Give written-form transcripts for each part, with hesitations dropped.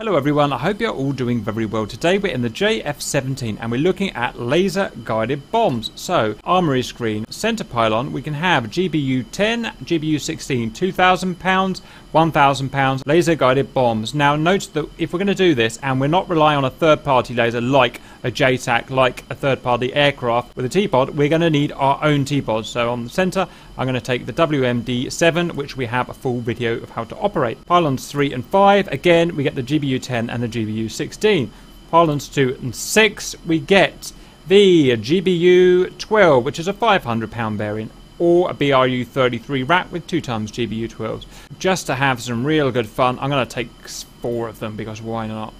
Hello everyone, I hope you're all doing very well. Today we're in the JF-17 and we're looking at laser guided bombs. So armory screen, center pylon, we can have GBU-10, GBU-16, 2,000 pounds, 1,000 pounds, laser guided bombs. Now note that if we're going to do this and we're not relying on a third party laser like a JTAC, like a third party aircraft with a T-pod, we're going to need our own T-pod. So on the center, I'm going to take the WMD-7, which we have a full video of how to operate. Pylons 3 and 5, again we get the GBU-10 and the GBU-16. Pylons 2 and 6, we get the GBU-12, which is a 500 pound variant, or a BRU-33 rack with 2x GBU-12s. Just to have some real good fun, I'm going to take 4 of them because why not?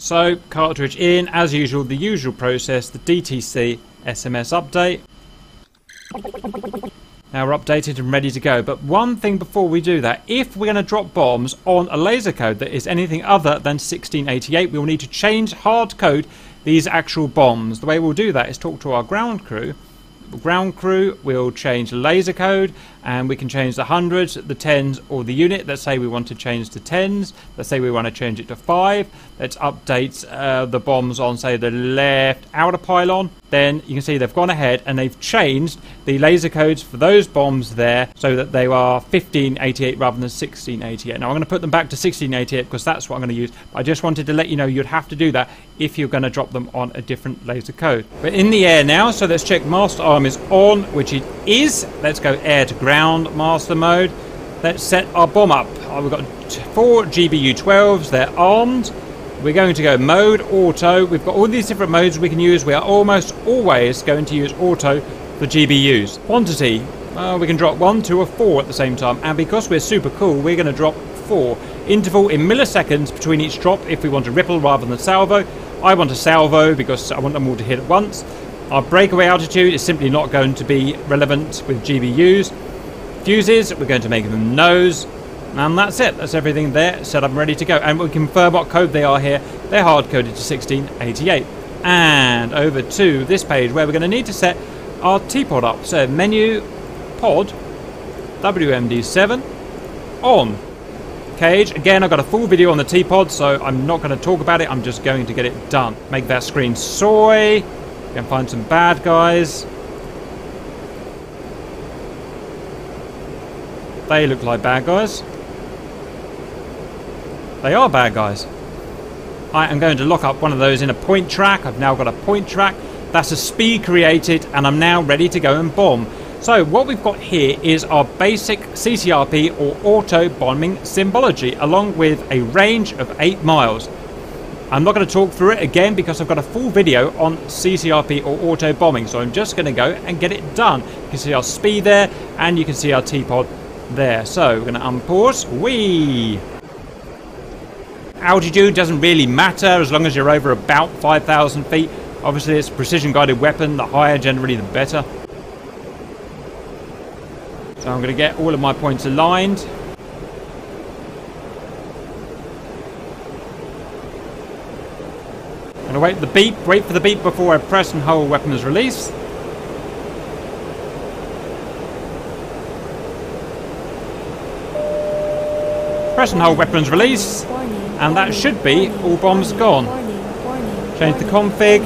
So, cartridge in, as usual, the usual process, the DTC SMS update. Now we're updated and ready to go, but one thing before we do that, if we're going to drop bombs on a laser code that is anything other than 1688, we'll need to change hard code these actual bombs. The way we'll do that is talk to our ground crew. We'll change laser code, and we can change the hundreds, the tens, or the unit. Let's say we want to change to tens. Let's say we want to change it to 5. Let's update the bombs on, say, the left outer pylon. Then you can see they've gone ahead and they've changed the laser codes for those bombs there so that they are 1588 rather than 1688. Now I'm going to put them back to 1688 because that's what I'm going to use. But I just wanted to let you know you'd have to do that if you're going to drop them on a different laser code. We're in the air now, so let's check master arm is on, which it is. Let's go air to ground master mode. Let's set our bomb up. We've got 4 GBU-12s, they're armed. We're going to go mode, auto. We've got all these different modes we can use. We are almost always going to use auto for GBUs. Quantity, we can drop 1, 2, or 4 at the same time. And because we're super cool, we're going to drop 4. Interval in milliseconds between each drop if we want a ripple rather than a salvo. I want a salvo because I want them all to hit at once. Our breakaway altitude is simply not going to be relevant with GBUs. Fuses, we're going to make them nose. And that's it. That's everything there. Set up and ready to go. And we confirm what code they are here. They're hard-coded to 1688. And over to this page where we're going to need to set our T-pod up. So menu, pod, WMD7, on. Cage. Again, I've got a full video on the T-pod, so I'm not going to talk about it. I'm just going to get it done. Make that screen soy. We can find some bad guys. They look like bad guys. They are bad guys. I am going to lock up one of those in a point track. I've now got a point track. That's a speed created, and I'm now ready to go and bomb. So what we've got here is our basic CCRP or auto bombing symbology, along with a range of 8 miles. I'm not going to talk through it again because I've got a full video on CCRP or auto bombing. So I'm just going to go and get it done. You can see our speed there, and you can see our T-pod there. So we're going to unpause. Whee! Altitude doesn't really matter as long as you're over about 5,000 feet. Obviously, it's a precision guided weapon. The higher, generally, the better. So I'm going to get all of my points aligned. I'm going to wait for the beep. Wait for the beep before I press and hold weapons release. Press and hold weapons release. And that should be all bombs gone. Change the config.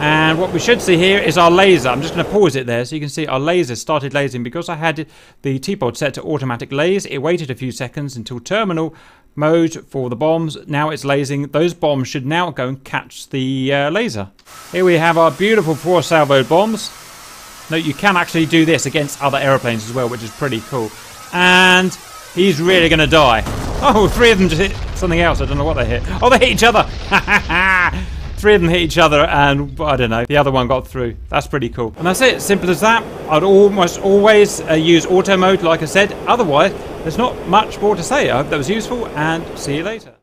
And what we should see here is our laser. I'm just going to pause it there so you can see our laser started lasering. Because I had the T-pod set to automatic laser, it waited a few seconds until terminal mode for the bombs. Now it's lasering. Those bombs should now go and catch the laser. Here we have our beautiful 4 salvo bombs. Note you can actually do this against other aeroplanes as well, which is pretty cool. And he's really going to die. Oh, 3 of them just hit something else. I don't know what they hit. Oh, they hit each other. 3 of them hit each other and, I don't know, the other one got through. That's pretty cool. And that's it. Simple as that. I'd almost always use auto mode, like I said. Otherwise, there's not much more to say. I hope that was useful and see you later.